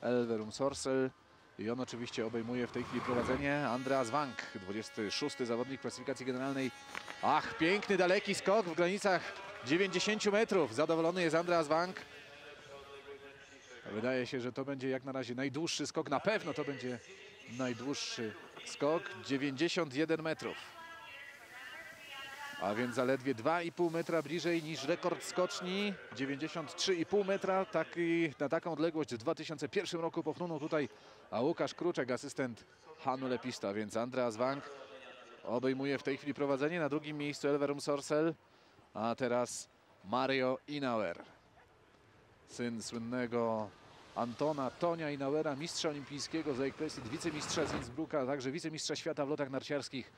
Elverum Sorsell. I on oczywiście obejmuje w tej chwili prowadzenie. Andreas Wank, 26. zawodnik klasyfikacji generalnej. Ach, piękny, daleki skok w granicach 90 metrów. Zadowolony jest Andreas Wank. Wydaje się, że to będzie jak na razie najdłuższy skok. Na pewno to będzie najdłuższy skok. 91 metrów. A więc zaledwie 2,5 metra bliżej niż rekord skoczni. 93,5 metra. Na taką odległość w 2001 roku pofnął tutaj Łukasz Kruczek, asystent Hannu Lepistö. Więc Andreas Wank obejmuje w tej chwili prowadzenie. Na drugim miejscu Elverum Sorsell. A teraz Mario Innauer. Syn słynnego Antona Tonia Innauera, mistrza olimpijskiego z Ekplesid, wicemistrza z Innsbrucka, a także wicemistrza świata w lotach narciarskich.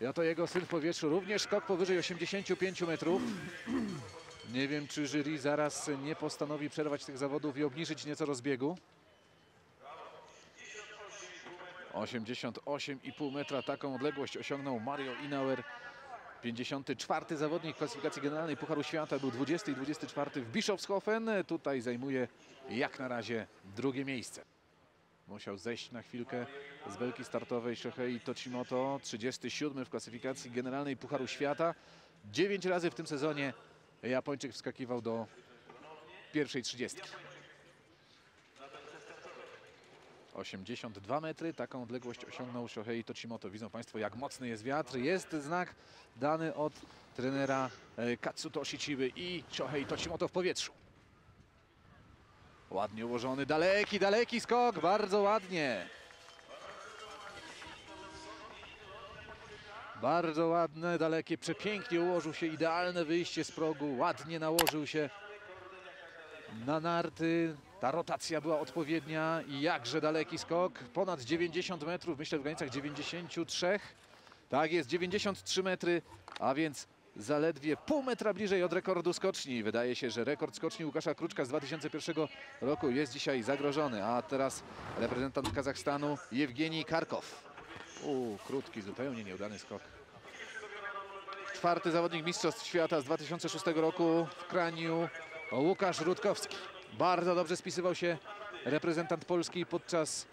Ja to jego syn w powietrzu, również skok powyżej 85 metrów. Nie wiem, czy jury zaraz nie postanowi przerwać tych zawodów i obniżyć nieco rozbiegu. 88,5 metra, taką odległość osiągnął Mario Innauer. 54. zawodnik klasyfikacji generalnej Pucharu Świata, był 20 i 24 w Bischofshofen. Tutaj zajmuje jak na razie drugie miejsce. Musiał zejść na chwilkę z belki startowej Shohei Tochimoto, 37. w klasyfikacji generalnej Pucharu Świata. 9 razy w tym sezonie Japończyk wskakiwał do pierwszej 30. 82 metry, taką odległość osiągnął Shohei Tochimoto. Widzą Państwo, jak mocny jest wiatr. Jest znak dany od trenera Katsutoshi Chiby i Shohei Tochimoto w powietrzu. Ładnie ułożony, daleki, daleki skok, bardzo ładnie. Bardzo ładne, dalekie, przepięknie ułożył się, idealne wyjście z progu, ładnie nałożył się na narty. Ta rotacja była odpowiednia i jakże daleki skok, ponad 90 metrów, myślę w granicach 93. Tak jest, 93 metry, a więc zaledwie pół metra bliżej od rekordu skoczni. Wydaje się, że rekord skoczni Łukasza Kruczka z 2001 roku jest dzisiaj zagrożony. A teraz reprezentant Kazachstanu Jewgeni Karkov. Krótki, zupełnie nieudany skok. 4. zawodnik Mistrzostw Świata z 2006 roku w Kraniu, Łukasz Rutkowski. Bardzo dobrze spisywał się reprezentant Polski podczas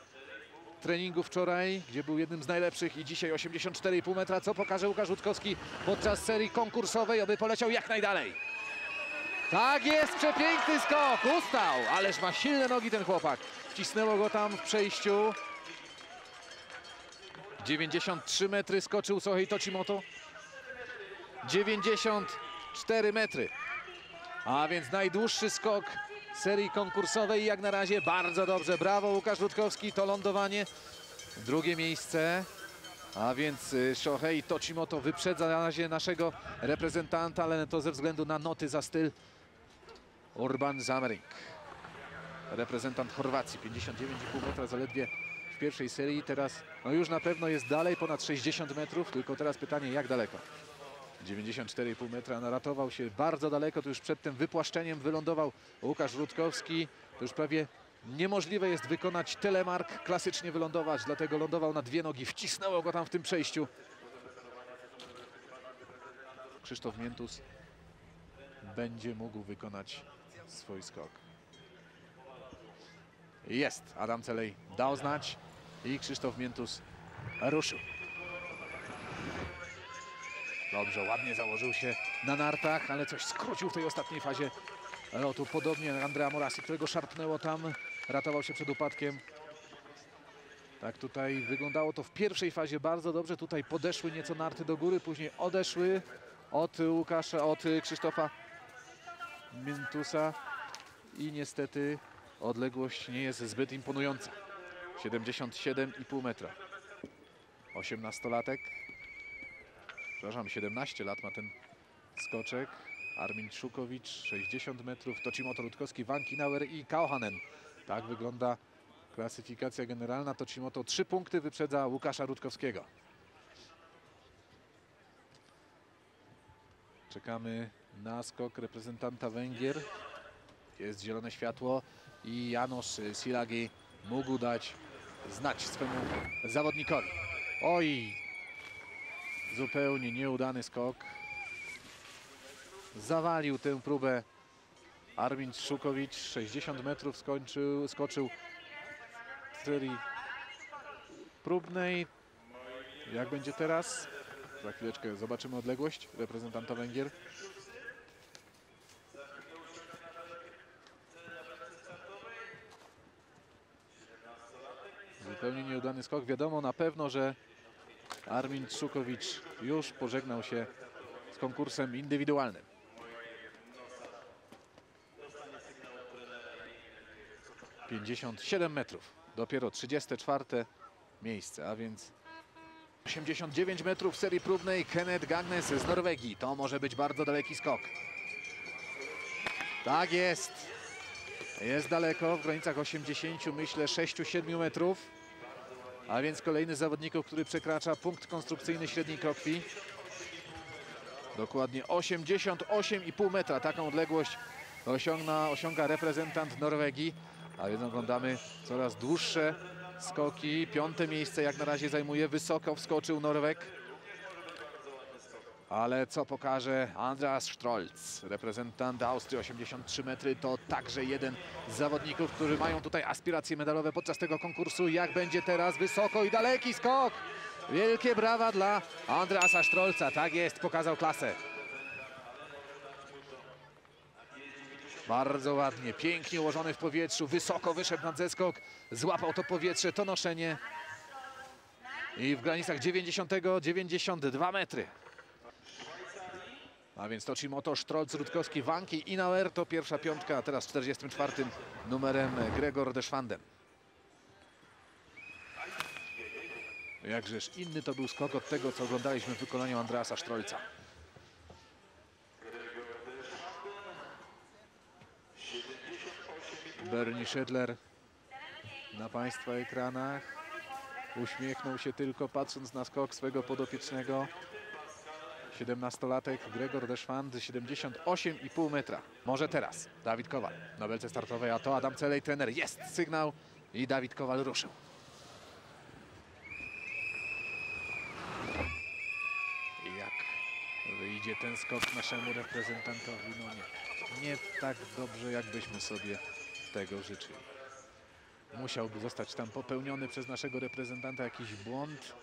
treningu wczoraj, gdzie był jednym z najlepszych, i dzisiaj 84,5 metra. Co pokaże Łukasz Rutkowski podczas serii konkursowej, aby poleciał jak najdalej. Tak jest, przepiękny skok, ustał, ależ ma silne nogi ten chłopak. Wcisnęło go tam w przejściu. 93 metry skoczył Shohei Tochimoto. 94 metry, a więc najdłuższy skok serii konkursowej jak na razie. Bardzo dobrze, brawo Łukasz Rutkowski, to lądowanie. Drugie miejsce, a więc Shohei Tochimoto wyprzedza na razie naszego reprezentanta, ale to ze względu na noty za styl. Urban Zamerink, reprezentant Chorwacji, 59,5 metra zaledwie w pierwszej serii. Teraz już na pewno jest dalej, ponad 60 metrów, tylko teraz pytanie, jak daleko. 94,5 metra, naratował się bardzo daleko, to już przed tym wypłaszczeniem wylądował Łukasz Rutkowski. To już prawie niemożliwe jest wykonać telemark, klasycznie wylądować, dlatego lądował na dwie nogi, wcisnęło go tam w tym przejściu. Krzysztof Miętus będzie mógł wykonać swój skok. Jest, Adam Celej dał znać i Krzysztof Miętus ruszył. Dobrze, ładnie założył się na nartach, ale coś skrócił w tej ostatniej fazie lotu. Podobnie jak Andrea Morasi, którego szarpnęło tam, ratował się przed upadkiem. Tak tutaj wyglądało to w pierwszej fazie bardzo dobrze. Tutaj podeszły nieco narty do góry, później odeszły od Krzysztofa Miętusa i niestety odległość nie jest zbyt imponująca. 77,5 metra. 18-latek. Przepraszam, 17 lat ma ten skoczek. Armin Csukovics, 60 metrów, Tochimoto, Rutkowski, Wank, Innauer i Kauhanen. Tak wygląda klasyfikacja generalna. Tochimoto 3 punkty wyprzedza Łukasza Rutkowskiego. Czekamy na skok reprezentanta Węgier. Jest zielone światło i Janusz Siragi mógł dać znać swemu zawodnikowi. Oj! Zupełnie nieudany skok. Zawalił tę próbę Armin Csukovics. 60 metrów skoczył serii próbnej. Jak będzie teraz? Za chwileczkę zobaczymy odległość reprezentanta Węgier. Zupełnie nieudany skok. Wiadomo na pewno, że Armin Csukovics już pożegnał się z konkursem indywidualnym. ...57 metrów. Dopiero 34. miejsce, a więc... 89 metrów w serii próbnej. Kenneth Gangnes z Norwegii. To może być bardzo daleki skok. Tak jest. Jest daleko, w granicach 80, myślę 6-7 metrów. A więc kolejny z zawodników, który przekracza punkt konstrukcyjny średniej krokwi. Dokładnie 88,5 metra. Taką odległość osiąga reprezentant Norwegii. A więc oglądamy coraz dłuższe skoki. 5. miejsce jak na razie zajmuje. Wysoko wskoczył Norweg. Ale co pokaże Andreas Strolz, reprezentant Austrii, 83 metry. To także jeden z zawodników, którzy mają tutaj aspiracje medalowe podczas tego konkursu. Jak będzie teraz? Wysoko i daleki skok. Wielkie brawa dla Andreasa Strolza. Tak jest, pokazał klasę. Bardzo ładnie, pięknie ułożony w powietrzu, wysoko wyszedł nad zeskok, złapał to powietrze, to noszenie i w granicach 90-92 metry. A więc Tochimoto, Strolz, Rutkowski, Wank i Innauer to pierwsza piątka, a teraz w 44 numerem Gregor Deschwanden. Jakżeż inny to był skok od tego, co oglądaliśmy w wykonaniu Andreasa Strolza. Bernie Schädler na Państwa ekranach uśmiechnął się tylko, patrząc na skok swego podopiecznego. 17-latek Gregor Deschwanden, 78,5 metra. Może teraz Dawid Kowal na belce startowej, a to Adam Celej, trener. Jest sygnał i Dawid Kowal ruszył. I jak wyjdzie ten skok naszemu reprezentantowi? No nie tak dobrze, jakbyśmy sobie tego życzyli. Musiałby zostać tam popełniony przez naszego reprezentanta jakiś błąd.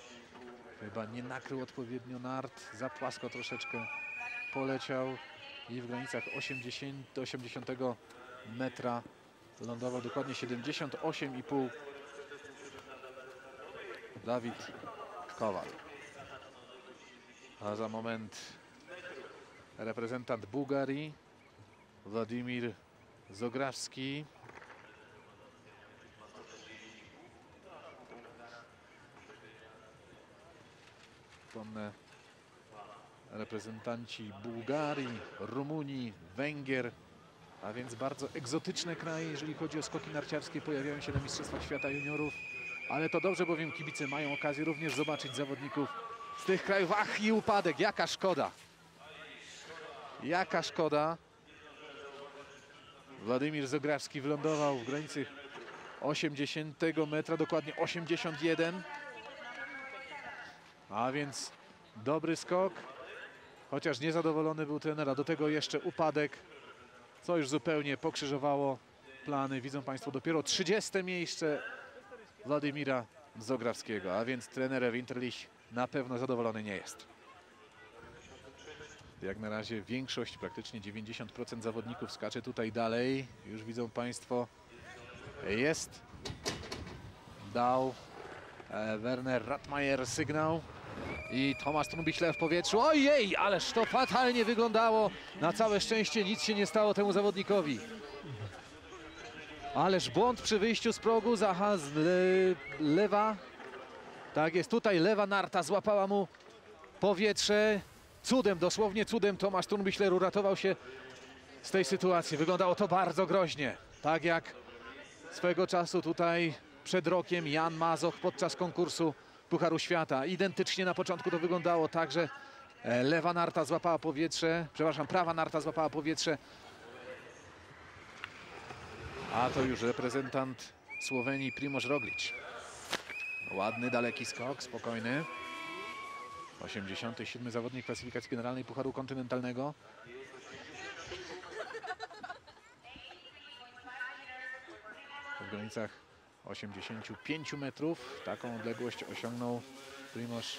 Chyba nie nakrył odpowiednio nart, za płasko troszeczkę poleciał i w granicach 80 metra lądował, dokładnie 78,5. Dawid Kowal. A za moment reprezentant Bułgarii Władimir Zografski. Wspomnę, reprezentanci Bułgarii, Rumunii, Węgier, a więc bardzo egzotyczne kraje, jeżeli chodzi o skoki narciarskie, pojawiają się na Mistrzostwach Świata Juniorów, ale to dobrze, bowiem kibice mają okazję również zobaczyć zawodników z tych krajów. Ach, i upadek, jaka szkoda! Jaka szkoda! Władimir Zografski wylądował w granicy 80 metra, dokładnie 81. A więc dobry skok, chociaż niezadowolony był trener, a do tego jeszcze upadek, co już zupełnie pokrzyżowało plany. Widzą Państwo dopiero 30. miejsce Władimira Zografskiego, a więc trener Winterlich na pewno zadowolony nie jest. Jak na razie większość, praktycznie 90% zawodników skacze tutaj dalej. Już widzą Państwo, jest. Dał Werner Radmajer sygnał. I Thomas Thurnbichler w powietrzu. Ojej, ależ to fatalnie wyglądało. Na całe szczęście nic się nie stało temu zawodnikowi. Ależ błąd przy wyjściu z progu. Lewa. Tak jest, tutaj lewa narta złapała mu powietrze. Cudem, dosłownie cudem Thomas Thurnbichler uratował się z tej sytuacji. Wyglądało to bardzo groźnie. Tak jak swego czasu tutaj przed rokiem Jan Mazoch podczas konkursu Pucharu Świata. Identycznie na początku to wyglądało tak, że lewa narta złapała powietrze, przepraszam, prawa narta złapała powietrze. A to już reprezentant Słowenii Primož Roglič. Ładny, daleki skok, spokojny. 87. zawodnik klasyfikacji generalnej Pucharu Kontynentalnego. W granicach 85 metrów. Taką odległość osiągnął Primož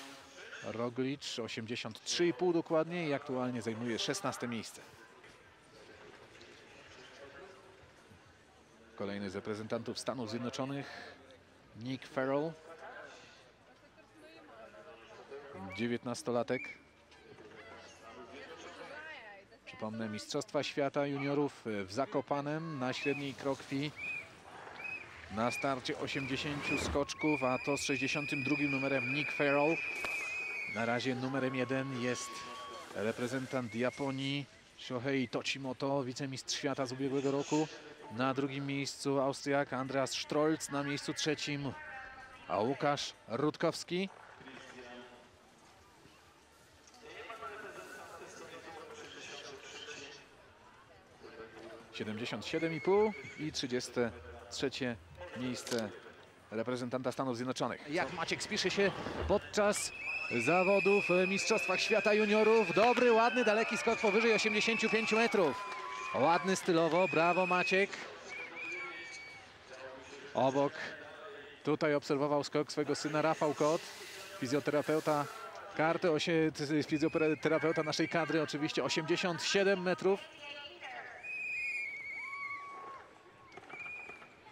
Roglič, 83,5 dokładnie, i aktualnie zajmuje 16 miejsce. Kolejny z reprezentantów Stanów Zjednoczonych, Nick Farrell, 19-latek. Przypomnę, Mistrzostwa Świata Juniorów w Zakopanem na Średniej Krokwi. Na starcie 80 skoczków, a to z 62 numerem Nick Farrell. Na razie numerem 1 jest reprezentant Japonii Shohei Tochimoto, wicemistrz świata z ubiegłego roku. Na drugim miejscu Austriak Andreas Strolz, na miejscu trzecim Łukasz Rutkowski. i 33 miejsce reprezentanta Stanów Zjednoczonych. Jak Maciek spisze się podczas zawodów w Mistrzostwach Świata Juniorów. Dobry, ładny, daleki skok powyżej 85 metrów. Ładny stylowo, brawo Maciek. Obok tutaj obserwował skok swojego syna Rafał Kot, fizjoterapeuta naszej kadry oczywiście, 87 metrów.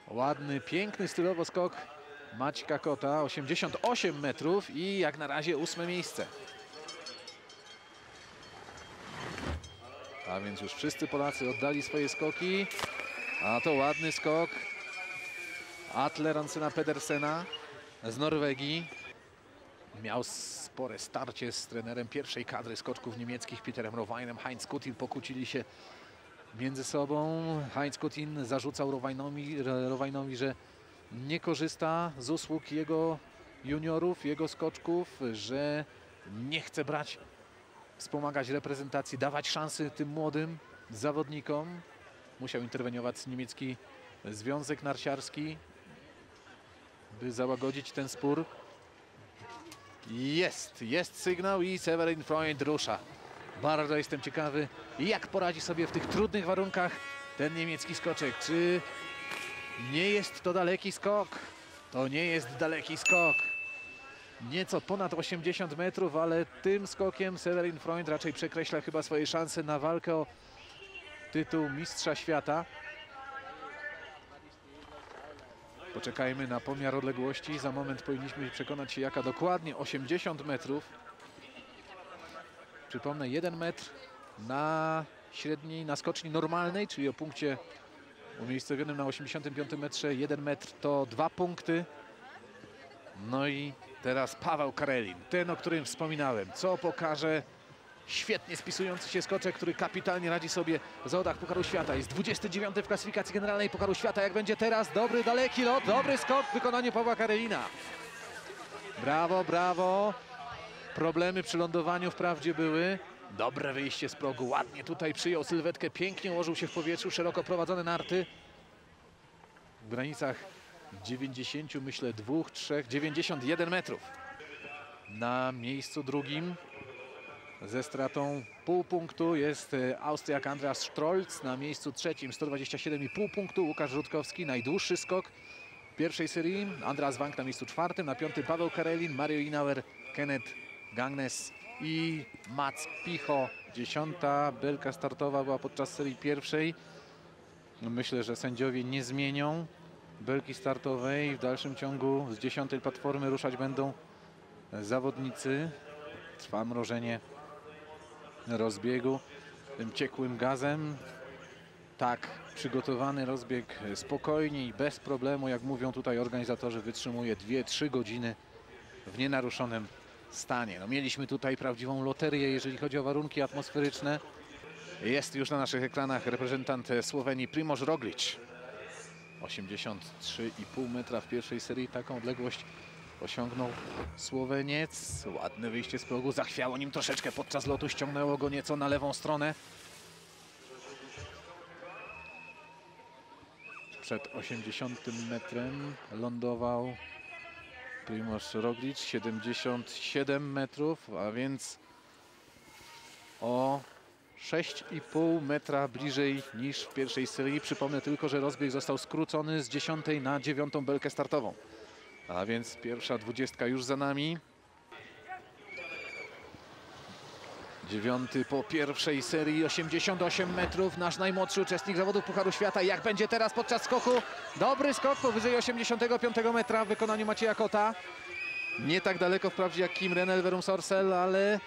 Ładny, piękny stylowo skok Maćka Kota, 88 metrów i jak na razie 8 miejsce. A więc już wszyscy Polacy oddali swoje skoki. A to ładny skok Atle Ronsena Pedersena z Norwegii. Miał spore starcie z trenerem pierwszej kadry skoczków niemieckich Peterem Rohweinem. Heinz Kuttin pokłócili się między sobą. Heinz Kuttin zarzucał Rohweinowi, że nie korzysta z usług jego juniorów, jego skoczków, że nie chce wspomagać reprezentacji, dawać szansy tym młodym zawodnikom. Musiał interweniować niemiecki Związek Narciarski, by załagodzić ten spór. Jest sygnał i Severin Freund rusza. Bardzo jestem ciekawy, jak poradzi sobie w tych trudnych warunkach ten niemiecki skoczek. Czy nie jest to daleki skok? To nie jest daleki skok. Nieco ponad 80 metrów, ale tym skokiem Severin Freund raczej przekreśla chyba swoje szanse na walkę o tytuł Mistrza Świata. Poczekajmy na pomiar odległości. Za moment powinniśmy przekonać się, jaka dokładnie 80 metrów. Przypomnę, 1 metr na średniej, na skoczni normalnej, czyli o punkcie umiejscowionym na 85 metrze. 1 metr to 2 punkty. No i teraz Paweł Karelin, ten, o którym wspominałem. Co pokaże świetnie spisujący się skoczek, który kapitalnie radzi sobie w zawodach Pucharu Świata. Jest 29 w klasyfikacji generalnej Pucharu Świata. Jak będzie teraz? Dobry, daleki lot, dobry skok w wykonaniu Pawła Karelina. Brawo, brawo. Problemy przy lądowaniu wprawdzie były. Dobre wyjście z progu, ładnie tutaj przyjął sylwetkę, pięknie ułożył się w powietrzu, szeroko prowadzone narty. W granicach 90, myślę, 91 metrów. Na miejscu drugim ze stratą pół punktu jest Austriak Andreas Strolz. Na miejscu trzecim 127,5 punktu Łukasz Rutkowski, najdłuższy skok pierwszej serii. Andreas Wank na miejscu czwartym, na piątym Paweł Karelin, Mario Innauer, Kenneth Gangnes i Mats Picho. 10. belka startowa była podczas serii pierwszej. Myślę, że sędziowie nie zmienią belki startowej. W dalszym ciągu z 10. platformy ruszać będą zawodnicy. Trwa mrożenie rozbiegu tym ciekłym gazem. Tak, przygotowany rozbieg spokojnie i bez problemu, jak mówią tutaj organizatorzy, wytrzymuje 2-3 godziny w nienaruszonym stanie. No, mieliśmy tutaj prawdziwą loterię, jeżeli chodzi o warunki atmosferyczne. Jest już na naszych ekranach reprezentant Słowenii Primož Roglič. 83,5 metra w pierwszej serii, taką odległość osiągnął Słoweniec. Ładne wyjście z progu, zachwiało nim troszeczkę podczas lotu, ściągnęło go nieco na lewą stronę. Przed 80 metrem lądował Primož Roglič, 77 metrów, a więc o 6,5 metra bliżej niż w pierwszej serii. Przypomnę tylko, że rozbieg został skrócony z 10 na 9 belkę startową. A więc pierwsza 20 już za nami. 9 po pierwszej serii, 88 metrów. Nasz najmłodszy uczestnik zawodów Pucharu Świata. Jak będzie teraz podczas skoku? Dobry skok powyżej 85 metra w wykonaniu Macieja Kota. Nie tak daleko wprawdzie jak Kim Ren, Elverum Sorsell, ale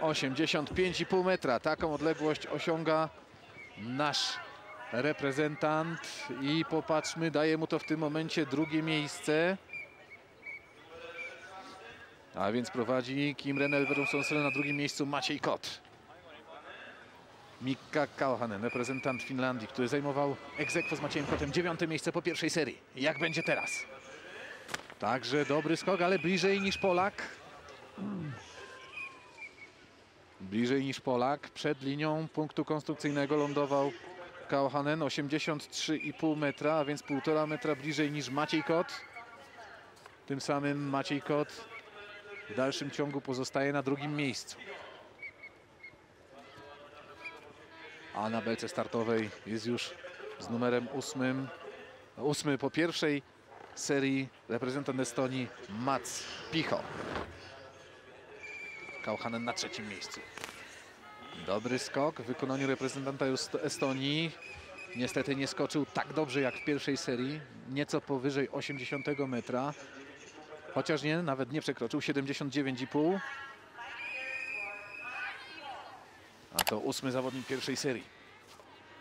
85,5 metra. Taką odległość osiąga nasz reprezentant i popatrzmy, daje mu to w tym momencie drugie miejsce. A więc prowadzi Kim Ren, Elverum Sorsell, na drugim miejscu Maciej Kot. Mika Kauhanen, reprezentant Finlandii, który zajmował ex aequo z Maciejem Kotem 9. miejsce po pierwszej serii. Jak będzie teraz? Także dobry skok, ale bliżej niż Polak. Bliżej niż Polak. Przed linią punktu konstrukcyjnego lądował Kauhanen. 83,5 metra, a więc 1,5 metra bliżej niż Maciej Kot. Tym samym Maciej Kot w dalszym ciągu pozostaje na drugim miejscu. A na belce startowej jest już z numerem 8. 8 po pierwszej serii reprezentant Estonii Mats Picho. Kauhanen na trzecim miejscu. Dobry skok w wykonaniu reprezentanta Estonii. Niestety nie skoczył tak dobrze jak w pierwszej serii. Nieco powyżej 80 metra. Chociaż nie, nawet nie przekroczył 79,5. A to 8. zawodnik pierwszej serii.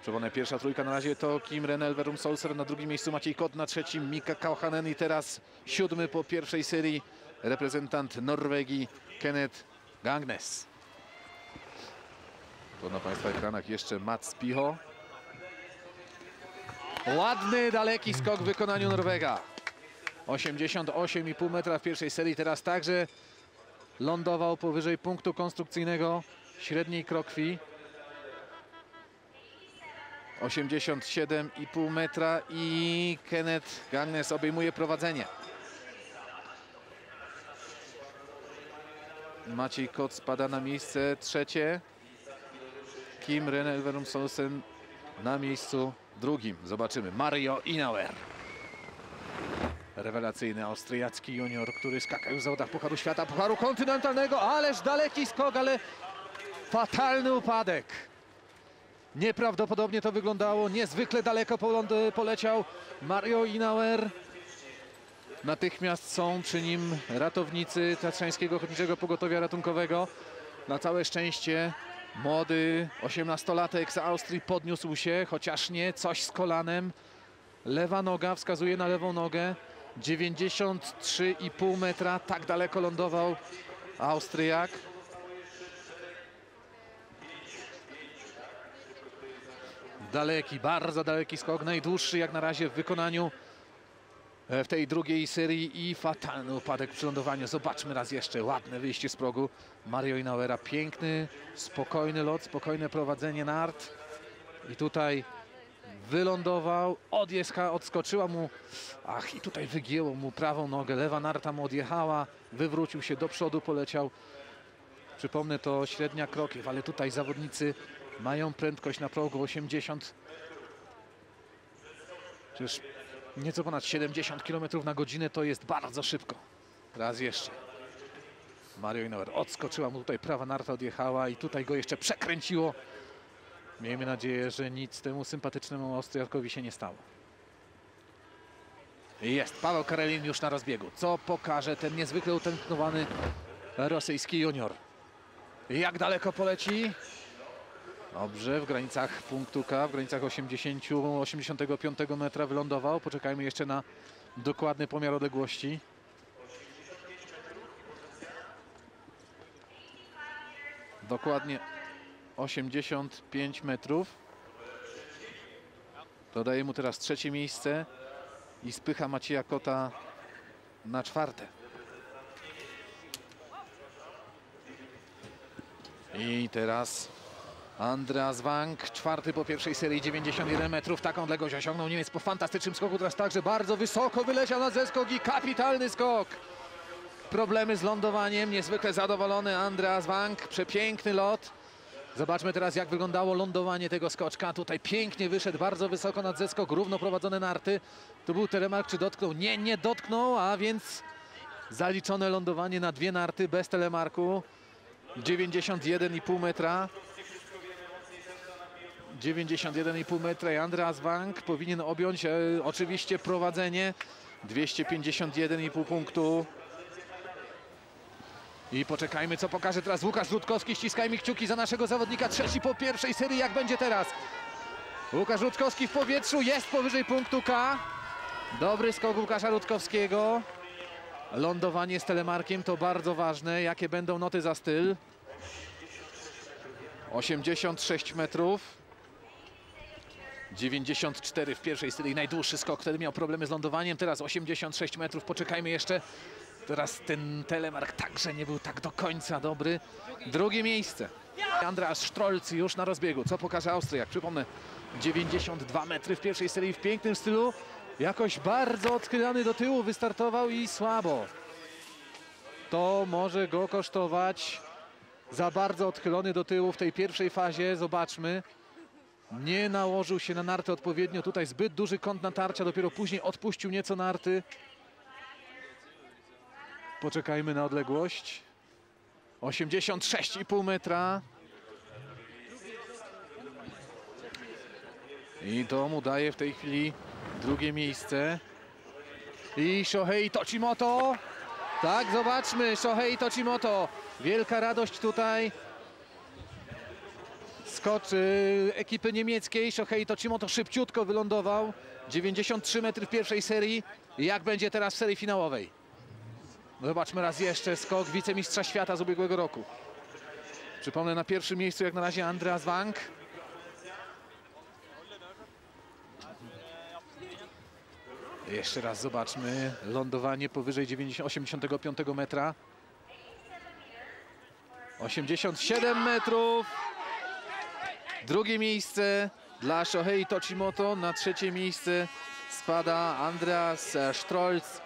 Przypomnę, pierwsza trójka na razie to Kim Ren, Elverum Sorsell, na drugim miejscu Maciej Kot, na trzecim Mika Kauhanen i teraz 7. po pierwszej serii reprezentant Norwegii Kenneth Gangnes. To na Państwa ekranach jeszcze Mats Picho. Ładny, daleki skok w wykonaniu Norwega. 88,5 metra w pierwszej serii. Teraz także lądował powyżej punktu konstrukcyjnego Średniej Krokwi. 87,5 metra i Kenneth Gangnes obejmuje prowadzenie. Maciej Kot spada na miejsce trzecie. Kim Ren, Elverum Sorsell na miejscu drugim. Zobaczymy. Mario Innauer. Rewelacyjny austriacki junior, który skakał w zawodach Pucharu Świata, Pucharu Kontynentalnego, ależ daleki skok, ale fatalny upadek. Nieprawdopodobnie to wyglądało, niezwykle daleko poleciał Mario Innauer. Natychmiast są przy nim ratownicy Tatrzańskiego Ochotniczego Pogotowia Ratunkowego. Na całe szczęście młody 18-latek z Austrii podniósł się, chociaż nie, coś z kolanem. Lewa noga wskazuje na lewą nogę. 93,5 metra, tak daleko lądował Austriak. Daleki, bardzo daleki skok, najdłuższy jak na razie w wykonaniu w tej drugiej serii i fatalny upadek przy lądowaniu. Zobaczmy raz jeszcze, ładne wyjście z progu Mario Innauera. Piękny, spokojny lot, spokojne prowadzenie nart i tutaj wylądował, odskoczyła mu, ach, i tutaj wygięło mu prawą nogę, lewa narta mu odjechała, wywrócił się do przodu, poleciał. Przypomnę, to Średnia Krokiew, ale tutaj zawodnicy mają prędkość na progu 80, przecież nieco ponad 70 km na godzinę, to jest bardzo szybko. Raz jeszcze. Mario Innauer, odskoczyła mu tutaj prawa narta, odjechała i tutaj go jeszcze przekręciło. Miejmy nadzieję, że nic temu sympatycznemu Austriakowi się nie stało. Jest Paweł Karelin już na rozbiegu. Co pokaże ten niezwykle utęskniony rosyjski junior? Jak daleko poleci? Dobrze, w granicach punktu K, w granicach 80-85 metra wylądował. Poczekajmy jeszcze na dokładny pomiar odległości. Dokładnie 85 metrów. Dodaje mu teraz trzecie miejsce i spycha Macieja Kota na czwarte. I teraz Andreas Wank, czwarty po pierwszej serii, 91 metrów. Taką odległość osiągnął Niemiec po fantastycznym skoku. Teraz także bardzo wysoko wyleciał na zeskok i kapitalny skok. problemy z lądowaniem. Niezwykle zadowolony Andreas Wank. Przepiękny lot. Zobaczmy teraz, jak wyglądało lądowanie tego skoczka. Tutaj pięknie wyszedł, bardzo wysoko nad zeskok, równo prowadzone narty. Tu był telemark, czy dotknął? Nie, nie dotknął, a więc zaliczone lądowanie na dwie narty bez telemarku. 91,5 metra. 91,5 metra i Andreas Wank powinien objąć oczywiście prowadzenie. 251,5 punktu. I poczekajmy, co pokaże teraz Łukasz Rutkowski. Ściskajmy kciuki za naszego zawodnika. Trzeci po pierwszej serii. Jak będzie teraz? Łukasz Rutkowski w powietrzu. Jest powyżej punktu K. Dobry skok Łukasza Rutkowskiego. Lądowanie z telemarkiem to bardzo ważne. Jakie będą noty za styl? 86 metrów. 94 w pierwszej serii. Najdłuższy skok. Wtedy miał problemy z lądowaniem. Teraz 86 metrów. Poczekajmy jeszcze. Teraz ten telemark także nie był tak do końca dobry. Drugie miejsce. Andreas Strolz już na rozbiegu. Co pokaże Austriak? Przypomnę, 92 metry w pierwszej serii w pięknym stylu. Jakoś bardzo odchylany do tyłu wystartował i słabo. To może go kosztować. Za bardzo odchylony do tyłu w tej pierwszej fazie. Zobaczmy. Nie nałożył się na narty odpowiednio. Tutaj zbyt duży kąt natarcia. Dopiero później odpuścił nieco narty. Poczekajmy na odległość. 86,5 metra. I to mu daje w tej chwili drugie miejsce. I Shohei Tochimoto. Tak, zobaczmy. Shohei Tochimoto. Wielka radość tutaj. Skocz ekipy niemieckiej. Shohei Tochimoto szybciutko wylądował. 93 metry w pierwszej serii. Jak będzie teraz w serii finałowej? Zobaczmy raz jeszcze skok wicemistrza świata z ubiegłego roku. Przypomnę, na pierwszym miejscu jak na razie Andreas Wank. Jeszcze raz zobaczmy lądowanie powyżej 85 metra. 87 metrów. Drugie miejsce dla Shohei Tochimoto. Na trzecie miejsce spada Andreas Strolz.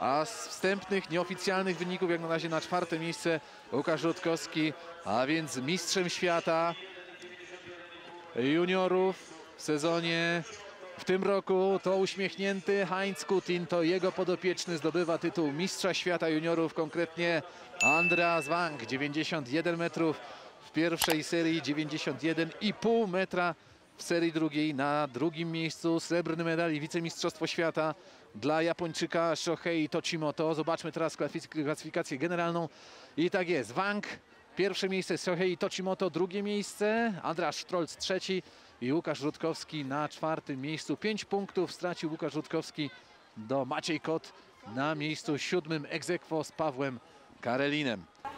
A z wstępnych, nieoficjalnych wyników jak na razie na czwarte miejsce Łukasz Rutkowski, a więc mistrzem świata juniorów w sezonie, w tym roku to uśmiechnięty Heinz Kuttin, to jego podopieczny zdobywa tytuł mistrza świata juniorów, konkretnie Andreas Wank, 91 metrów w pierwszej serii, 91,5 metra w serii drugiej. Na drugim miejscu srebrny medal i wicemistrzostwo świata dla Japończyka Shohei Tochimoto. Zobaczmy teraz klasyfikację generalną. I tak jest. Wank pierwsze miejsce, Shohei Tochimoto drugie miejsce, Andreas Strolz trzeci i Łukasz Rutkowski na czwartym miejscu. 5 punktów stracił Łukasz Rutkowski do Maciej Kot na miejscu siódmym ex aequo z Pawłem Karelinem.